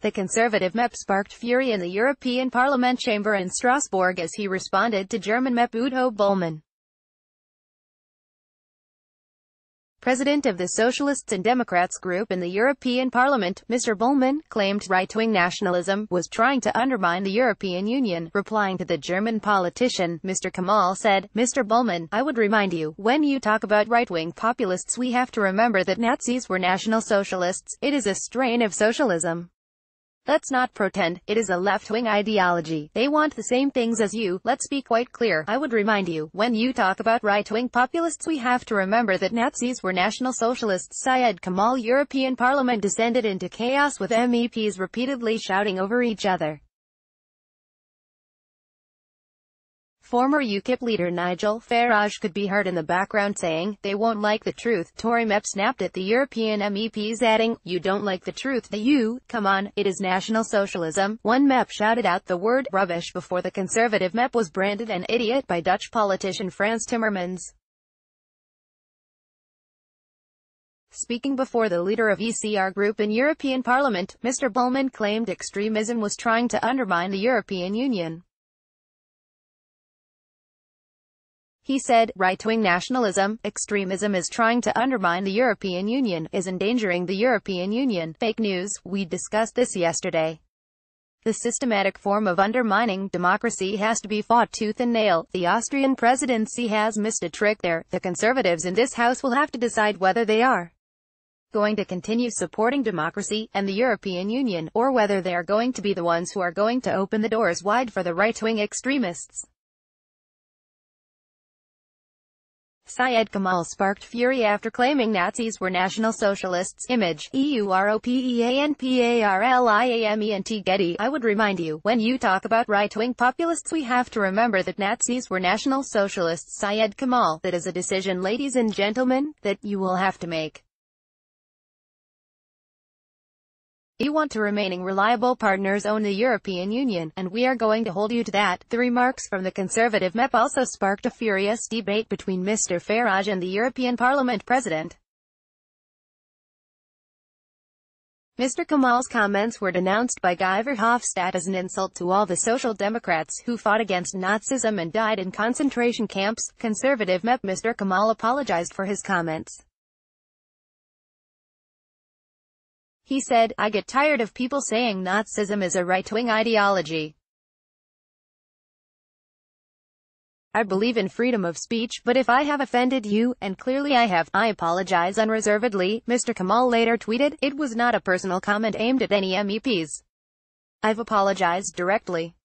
The Conservative MEP sparked fury in the European Parliament chamber in Strasbourg as he responded to German MEP Udo Bullmann, president of the Socialists and Democrats Group in the European Parliament. Mr. Bullmann claimed right-wing nationalism was trying to undermine the European Union. Replying to the German politician, Mr. Kamall said, "Mr. Bullmann, I would remind you, when you talk about right-wing populists we have to remember that Nazis were National Socialists. It is a strain of socialism. Let's not pretend it is a left-wing ideology. They want the same things as you. Let's be quite clear. I would remind you, when you talk about right-wing populists we have to remember that Nazis were National Socialists." Syed Kamall. European Parliament descended into chaos with MEPs repeatedly shouting over each other. Former UKIP leader Nigel Farage could be heard in the background saying, "They won't like the truth." Tory MEP snapped at the European MEPs adding, "You don't like the truth, do you? Come on, it is National Socialism." One MEP shouted out the word "rubbish" before the Conservative MEP was branded an idiot by Dutch politician Frans Timmermans. Speaking before the leader of ECR Group in European Parliament, Mr. Bullmann claimed extremism was trying to undermine the European Union. He said, "Right-wing nationalism, extremism is trying to undermine the European Union, is endangering the European Union. Fake news, we discussed this yesterday. The systematic form of undermining democracy has to be fought tooth and nail. The Austrian presidency has missed a trick there. The Conservatives in this house will have to decide whether they are going to continue supporting democracy and the European Union, or whether they are going to be the ones who are going to open the doors wide for the right-wing extremists." Syed Kamall sparked fury after claiming Nazis were National Socialists. Image, EUROPEANPARLIAMENT Getty. "I would remind you, when you talk about right-wing populists we have to remember that Nazis were National Socialists." Syed Kamall, that is a decision, ladies and gentlemen, that you will have to make. You want to remaining reliable partners own the European Union, and we are going to hold you to that. The remarks from the Conservative MEP also sparked a furious debate between Mr. Farage and the European Parliament President. Mr. Kamall's comments were denounced by Guy Verhofstadt as an insult to all the Social Democrats who fought against Nazism and died in concentration camps. Conservative MEP Mr. Kamall apologized for his comments. He said, "I get tired of people saying Nazism is a right-wing ideology. I believe in freedom of speech, but if I have offended you, and clearly I have, I apologize unreservedly." Mr. Kamall later tweeted, "It was not a personal comment aimed at any MEPs. I've apologized directly.